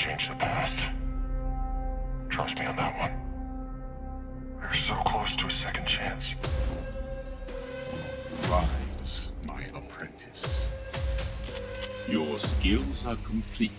change the past. Trust me on that one. We're so close to a second chance. Rise, my apprentice. Your skills are complete.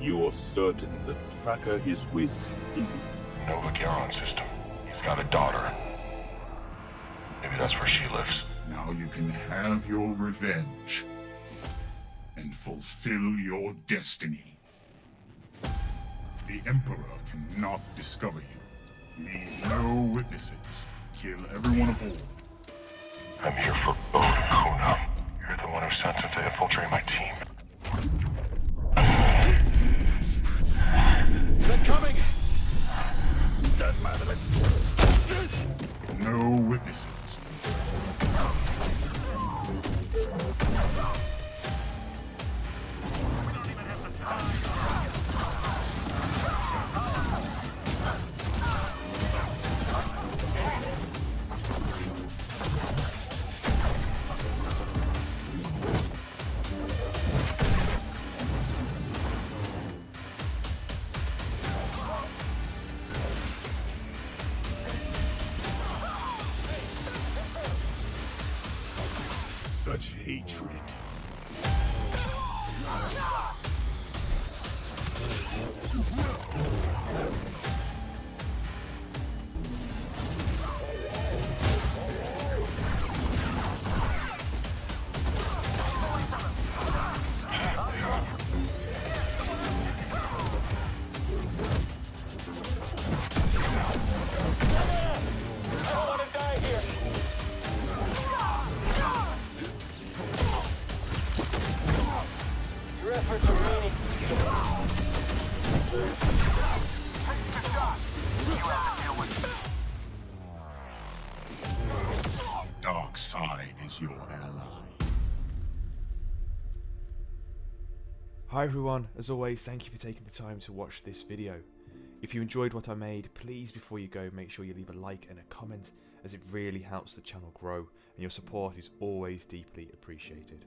You're certain the Tracker is with him? Nova Garon system. He's got a daughter. Maybe that's where she lives. Now you can have your revenge and fulfill your destiny. The Emperor cannot discover you. Leave no witnesses. Kill everyone aboard. I'm here for both, Kuna. You're the one who sent him to infiltrate my team. They're coming! Doesn't matter, let's do it. No witnesses. We don't even have the time. Such hatred. Dark Side is your ally. Hi everyone, as always thank you for taking the time to watch this video. If you enjoyed what I made, please before you go make sure you leave a like and a comment, as it really helps the channel grow and your support is always deeply appreciated.